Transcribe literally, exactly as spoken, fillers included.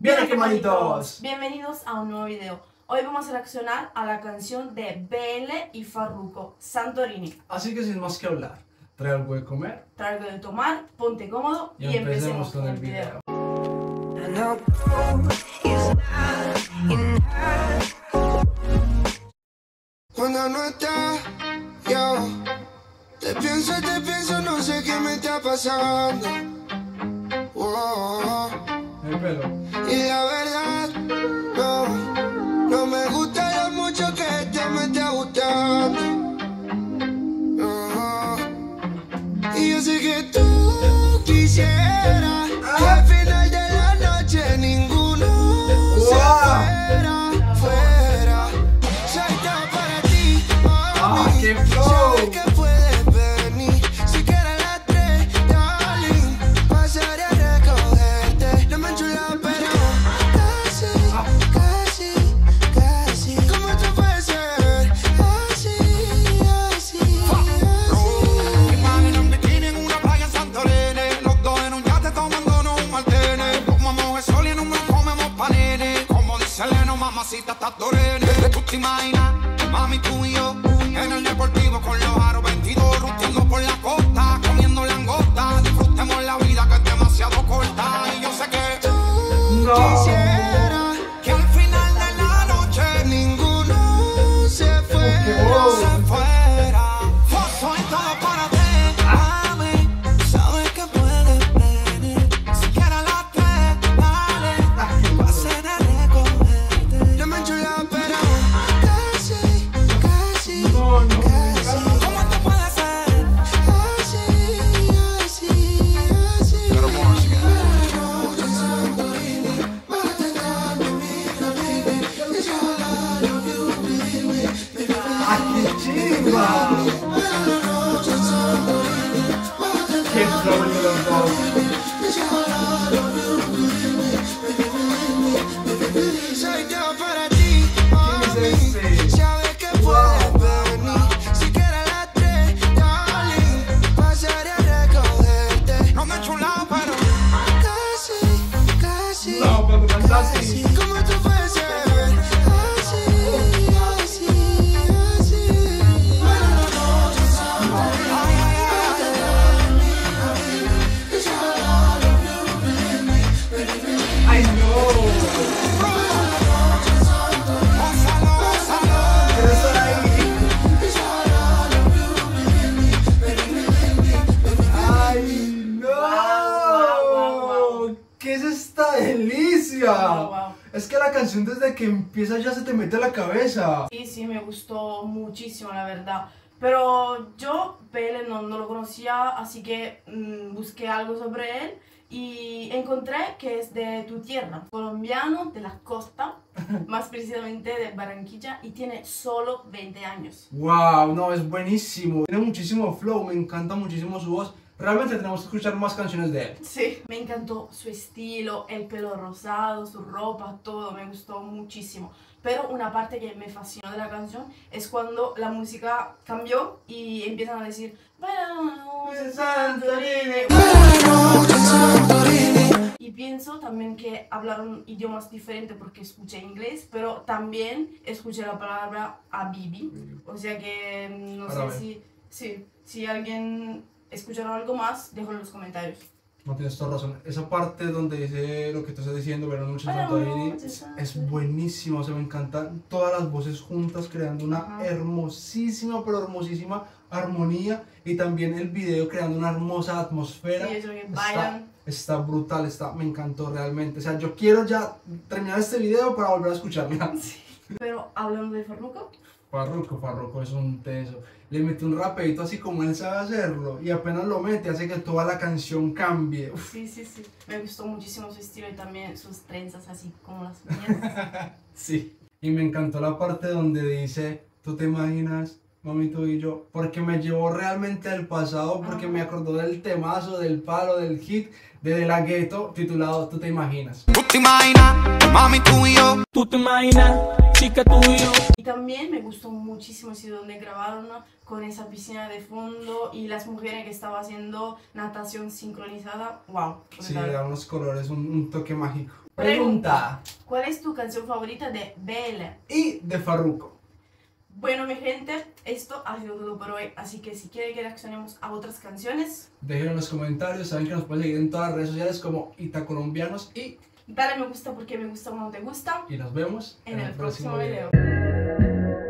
¡Bien aquí, manitos! Bienvenidos a un nuevo video. Hoy vamos a reaccionar a la canción de Beèle y Farruko, Santorini. Así que sin más que hablar, trae algo de comer, trae algo de tomar, ponte cómodo y, y empecemos, empecemos con el video. Cuando no estás, yo te pienso, te pienso, no sé qué me está pasando. Oh. El pelo. Y la verdad, no, no me gusta lo mucho que este me está gustando. No. Y yo sé que tú quisieras que al final de la noche ninguno wow. se fuera, fuera. Soy tan para ti, ah, qué flow. Tú te imaginas, mami, tú y yo en el deportivo con los aros veintidós, ruteando por la costa, comiendo langosta. Disfrutemos la vida que es demasiado corta. Y yo sé que tú no quisieras que al final de la noche ninguno se fuera, oh, se fuera. Soy todo para ti, mami. Sabes que puedes venir. Siquiera las tres, dale. Va a ser el Wow, wow. Es que la canción desde que empieza ya se te mete a la cabeza. Sí, sí, me gustó muchísimo, la verdad. Pero yo Beèle no, no lo conocía, así que mmm, busqué algo sobre él y encontré que es de tu tierra, colombiano, de la costa, más precisamente de Barranquilla, y tiene solo veinte años. Wow, no, es buenísimo. Tiene muchísimo flow, me encanta muchísimo su voz. Realmente tenemos que escuchar más canciones de él. Sí, me encantó su estilo, el pelo rosado, su ropa, todo, me gustó muchísimo. Pero una parte que me fascinó de la canción es cuando la música cambió y empiezan a decir Buenas Santorini, Buenas Santorini. Y pienso también que hablaron idiomas diferentes porque escuché inglés, pero también escuché la palabra habibi. O sea que no Ahora sé si, sí, si alguien... ¿Escucharon algo más? Déjalo en los comentarios. No, tienes toda razón. Esa parte donde dice lo que te estás diciendo, verán mucho Santorini, es buenísima. O sea, me encantan todas las voces juntas creando una Ajá. hermosísima, pero hermosísima armonía. Y también el video creando una hermosa atmósfera. Sí, eso que bailan. Está, está brutal, está, me encantó realmente. O sea, yo quiero ya terminar este video para volver a escucharla. Sí. Pero hablando de Farruko. Farruko, Farruko es un teso. Le mete un rapidito así como él sabe hacerlo y apenas lo mete, hace que toda la canción cambie. Uf. Sí, sí, sí. Me gustó muchísimo su estilo y también sus trenzas así como las mías. Sí. Y me encantó la parte donde dice, tú te imaginas, mami, tú y yo, porque me llevó realmente al pasado, porque Ajá. me acordó del temazo, del palo, del hit, de la gueto, titulado Tú te imaginas. Tú te imaginas, mami, tú y yo. Tú te imaginas. Y también me gustó muchísimo ese donde grabaron con esa piscina de fondo y las mujeres que estaban haciendo natación sincronizada. Wow. Sí, le da unos colores, un, un toque mágico. Pregunta. ¿Cuál es tu canción favorita de Beèle? Y de Farruko. Bueno, mi gente, esto ha sido todo por hoy. Así que si quieren que reaccionemos a otras canciones, déjenlo en los comentarios. Saben que nos pueden seguir en todas las redes sociales como Itacolombianos. Y dale me gusta porque me gusta o no te gusta. Y nos vemos en, en el, el próximo, próximo video. video.